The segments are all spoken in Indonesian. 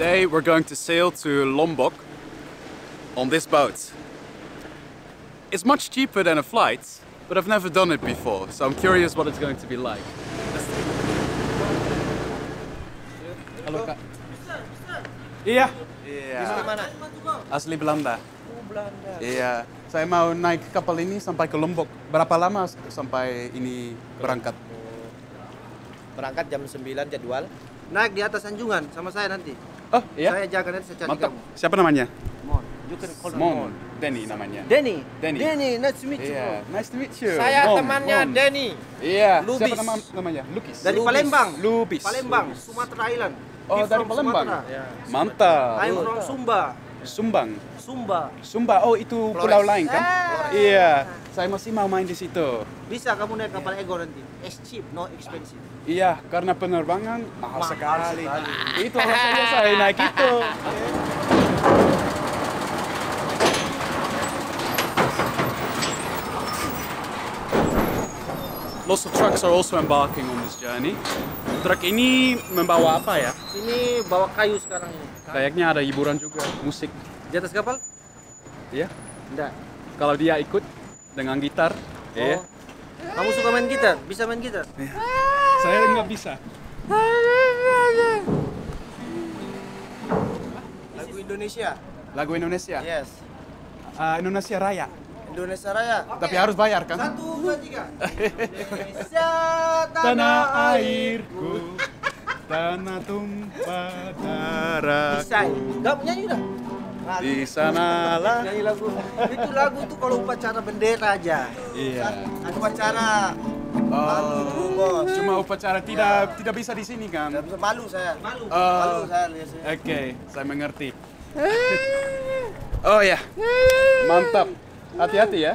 Today we're going to sail to Lombok on this boat. It's much cheaper than a flight, but I've never done it before, so I'm curious what it's going to be like. Halo Kak. Iya. Iya. Asli Belanda. Belanda. Iya. Saya mau naik kapal ini sampai ke Lombok. Berapa lama sampai ini berangkat? Berangkat jam 9 jadwal. Naik di atas anjungan sama saya nanti. Oh iya? Saya jaga nanti secara mantap. Siapa namanya? Mon. You can call Mon. Denny namanya. Denny? Denny, nice to meet you. Yeah. Nice to meet you. Saya Mon. Temannya Mon. Denny. Iya. Yeah. Siapa namanya? Lubis. Dari Palembang. Lubis. Palembang, Sumatera Island. Oh, dari Palembang? Yeah. Mantap. I'm from Sumba. Sumbang? Sumba, oh itu Flores. Pulau lain kan? Iya, saya masih mau main di situ. Bisa kamu naik kapal ego nanti, it's cheap, no expensive. Iya, karena penerbangan mahal sekali. Itu rasanya saya naik itu. Lots of trucks are also embarking on this journey. Truk ini membawa apa ya? Ini bawa kayu sekarang ini. Kayaknya ada hiburan juga, musik. Di atas kapal? Iya. Enggak. Kalau dia ikut dengan gitar, oh. Iya. Kamu suka main gitar? Bisa main gitar? Iya. Saya nggak bisa. Lagu Indonesia. Lagu Indonesia? Yes. Indonesia Raya. Indonesia Raya. Okay. Tapi harus bayar kan? 1, 2, 3. Indonesia tanah airku, tanah tumpah darahku. Bisa, nggak menyanyi dah. Di sanalah. Nyanyi lagu. Itu lagu tuh kalau upacara bendera aja. Iya. Ada upacara. Oh. Cuma upacara tidak bisa di sini kan? Tidak bisa, malu saya. Malu saya. Oke, saya mengerti. Oh ya, mantap. Hati-hati ya.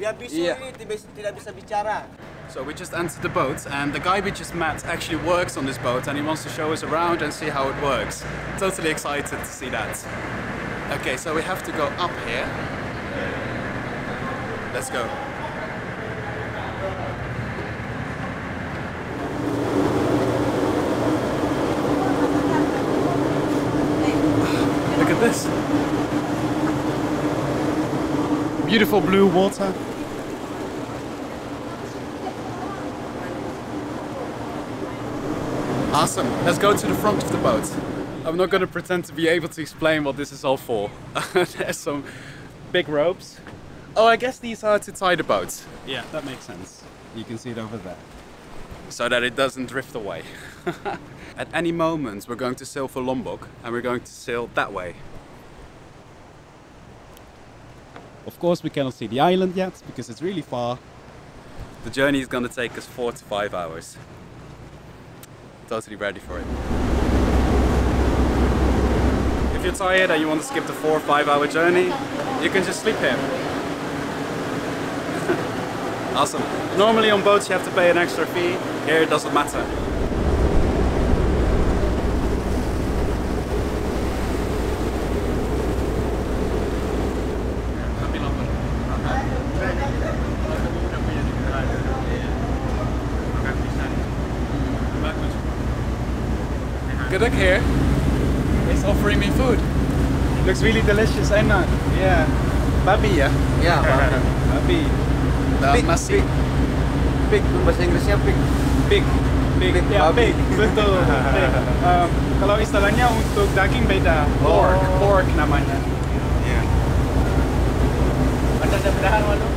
Dia bisu ini tidak bisa bicara. So we just entered the boat and the guy we just met actually works on this boat and he wants to show us around and see how it works. Totally excited to see that. Okay, so we have to go up here. Let's go. Look at this. Beautiful blue water. Awesome. Let's go to the front of the boat. I'm not going to pretend to be able to explain what this is all for. There's some big ropes. Oh, I guess these are to tie the boat. Yeah, that makes sense. You can see it over there. So that it doesn't drift away. At any moment, we're going to sail for Lombok and we're going to sail that way. Of course, we cannot see the island yet, because it's really far. The journey is going to take us 4 to 5 hours. Totally ready for it. If you're tired and you want to skip the 4 or 5 hour journey, you can just sleep here. Awesome. Normally on boats you have to pay an extra fee. Here it doesn't matter. Good look here. It's offering me food. It looks really delicious, ain't it? Yeah. Babi, yeah? Yeah, babi. Babi. Masih. Pig. Bahasa Inggrisnya pig. Pig. Pig. Ya, pig. Betul. Pig. Kalau istilahnya untuk daging beda. Pork. Pork namanya. Yeah. Ada perbedaan walau?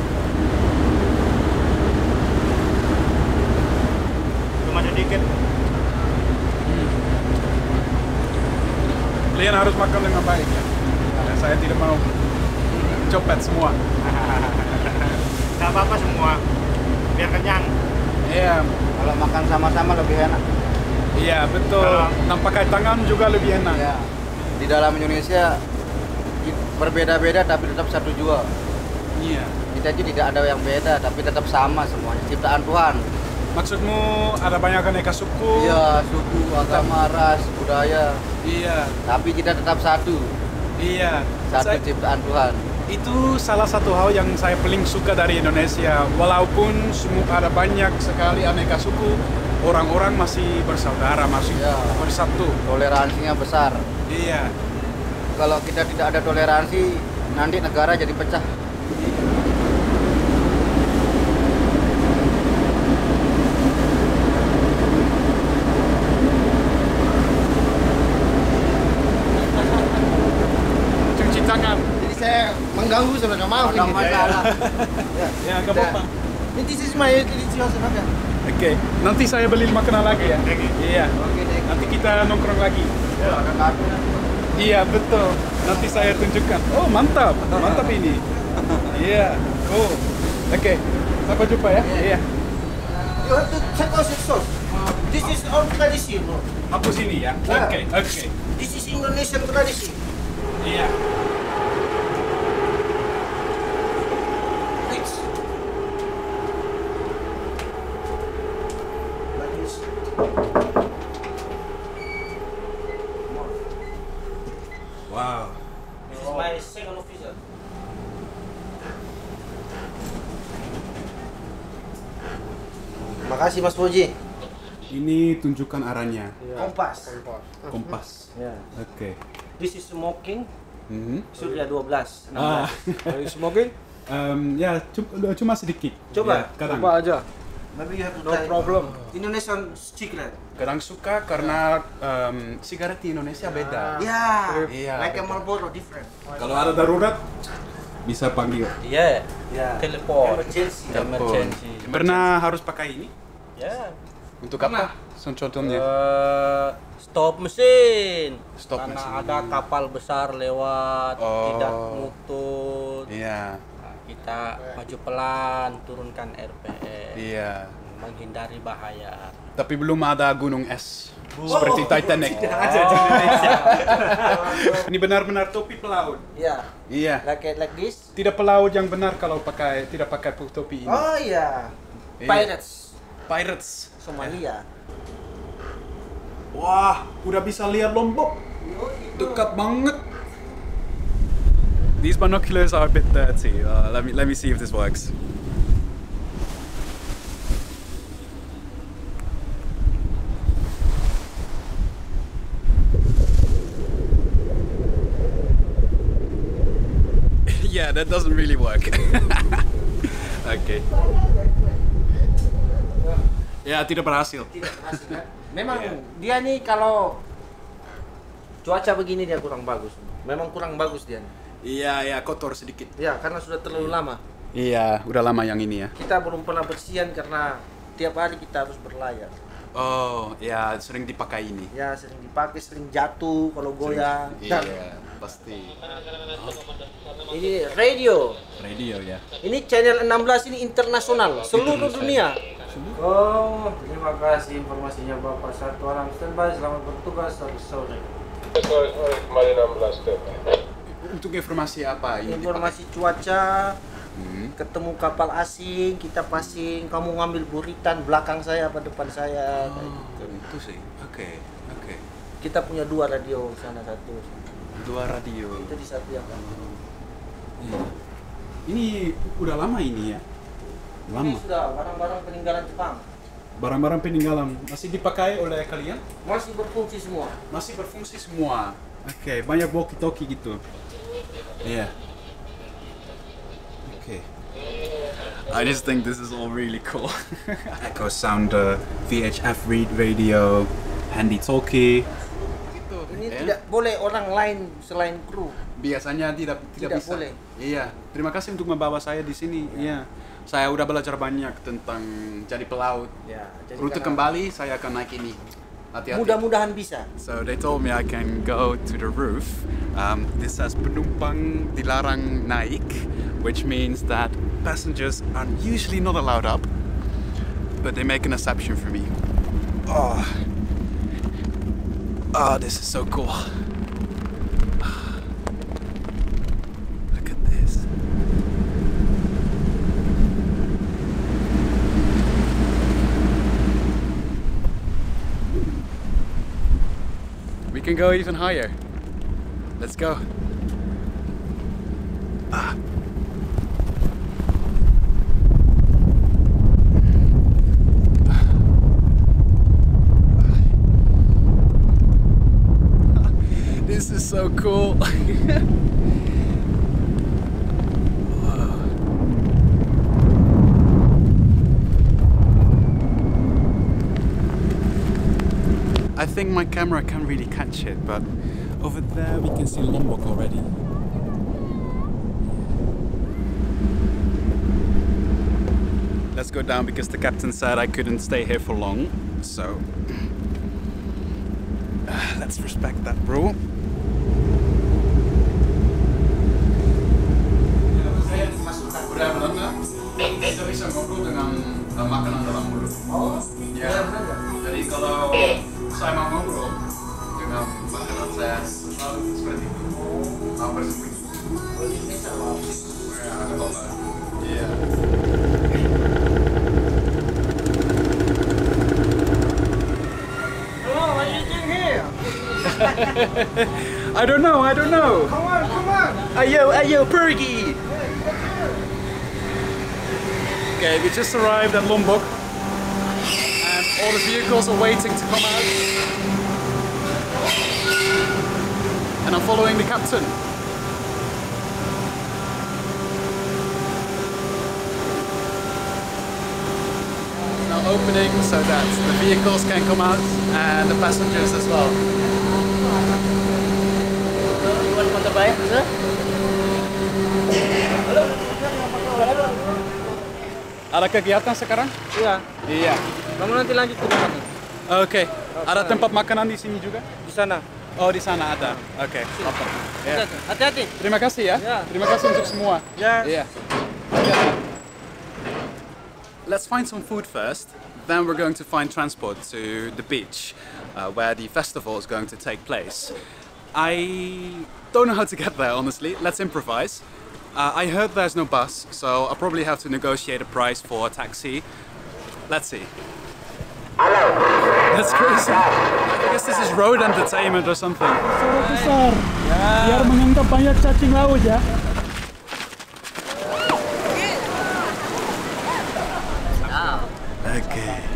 Cuma sedikit. Kalian harus makan dengan baik ya. Dan saya tidak mau copet semua. Tidak apa-apa semua, biar kenyang. Iya. Kalau makan sama-sama lebih enak. Iya betul. Tanpa pakai tangan juga lebih enak. Iya. Di dalam Indonesia berbeda-beda tapi tetap satu jua. Iya. Kita juga tidak ada yang beda tapi tetap sama semuanya. Ciptaan Tuhan. Maksudmu ada banyak aneka suku? Iya, suku, agama, ras, budaya. Iya. Tapi kita tetap satu. Iya. Satu ciptaan Tuhan. Itu salah satu hal yang saya paling suka dari Indonesia. Walaupun ada banyak sekali aneka suku, orang-orang masih bersaudara, masih bersatu. Toleransinya besar. Iya. Kalau kita tidak ada toleransi, nanti negara jadi pecah. Cuci tangan. Jadi saya mengganggu sebenarnya, maaf. Tidak masalah. Ya, nggak apa-apa. Nanti saya cuma sebenarnya. Oke, nanti saya beli makanan lagi ya. Iya. Nanti kita nongkrong lagi. Iya, betul. Nanti saya tunjukkan. Oh, mantap. Mantap ini. Iya. Oh. Oke. Sampai jumpa ya. Iya. You have to check out the sauce. This is our tradition. Aku sini ya. Oke. Oke. This is Indonesian tradition. Iya. Terima kasih Mas Puji. Ini tunjukkan arahnya. Kompas. Kompas. Yeah. Oke. Okay. This is smoking. Sudah 12. 16. Smoking? Ya, cuma sedikit. Coba. Ya, coba aja. Maybe you have to try. No problem. Indonesian cigarette. Kadang suka karena sigaret di Indonesia beda. Iya. Yeah. Like a Marlboro different. Kalau ada darurat bisa panggil. Iya. Yeah. Telepon. Emergency. Pernah harus pakai ini? Ya. Untuk apa? Contohnya? Stop mesin. Stop mesin. Karena ada kapal besar lewat, tidak mutut. Iya. Nah, kita maju pelan, turunkan RPM. Iya. Menghindari bahaya. Tapi belum ada gunung es. Seperti Titanic. Tidak ada di Indonesia. Ini benar-benar topi pelaut. Iya. Iya. Like this. Tidak pelaut yang benar kalau pakai tidak pakai topi ini. Oh iya. Pirates. Pirates Somalia. Wah, udah bisa lihat Lombok. Dekat banget. These binoculars are a bit dirty. Let me see if this works. Yeah, that doesn't really work. Okay. Ya, tidak berhasil. Tidak berhasil ya. Memang dia nih kalau cuaca begini dia kurang bagus. Memang kurang bagus dia nih. Iya, ya, kotor sedikit. Iya, karena sudah terlalu lama. Iya, udah lama yang ini ya. Kita belum pernah bersihan karena tiap hari kita harus berlayar. Oh, ya sering dipakai ini. Ya, sering dipakai, sering jatuh kalau goyang. Iya, pasti. Oh. Ini radio. Radio ya. Ini channel 16 ini internasional, seluruh dunia. Oh, terima kasih informasinya Bapak. Satu orang standby, selamat bertugas, selamat sore. Kembali 16 standby. Untuk informasi apa? Informasi cuaca, ketemu kapal asing, kita passing, kamu ngambil buritan belakang saya apa depan saya. Itu sih, oke. Kita punya 2 radio, sana satu. 2 radio? Itu di satu yang ini udah lama ini ya? Lama. Ini sudah barang-barang peninggalan Jepang. Barang-barang peninggalan masih dipakai oleh kalian? Masih berfungsi semua. Masih berfungsi semua. Oke, banyak walkie-talkie gitu. Iya. Yeah. Oke. I just think this is all really cool. Echo sounder, VHF read radio, handy talkie. Gitu. Ini tidak boleh orang lain selain kru. Biasanya tidak bisa. Boleh. Iya. Terima kasih untuk membawa saya di sini. Iya. Saya udah belajar banyak tentang jadi pelaut. Ya, rute kembali saya akan naik ini. Hati-hati. Mudah-mudahan bisa. So they told me I can go to the roof. This says penumpang dilarang naik, which means that passengers are usually not allowed up. But they make an exception for me. Oh, this is so cool. We can go even higher. Let's go. apa? This is so cool. I think my camera can't really catch it, but over there we can see Lombok already. Let's go down because the captain said I couldn't stay here for long, so let's respect that rule. Saya mau ngobrol dengan makanan saya selalu seperti itu, hampir seperti itu. Iya. Hello, what are you doing here? I don't know. Come on. Ayo, pergi. Okay, we just arrived at Lombok. All the vehicles are waiting to come out. And I'm following the captain. It's now opening so that the vehicles can come out and the passengers as well. You want to buy it, sir? Ada kegiatan sekarang? Iya. Kamu nanti lanjut ke tempatnya. Oke. Ada tempat makanan di sini juga? Di sana. Oh, di sana ada. Oke. Hati-hati. Terima kasih ya. Terima kasih untuk semua. Iya. Let's find some food first. Then we're going to find transport to the beach, where the festival is going to take place. I don't know how to get there, honestly. Let's improvise. I heard there's no bus, so I'll probably have to negotiate a price for a taxi. Let's see. Hello. That's crazy. I guess this is road entertainment or something. Biar menangkap banyak cacing laut ya. Okay.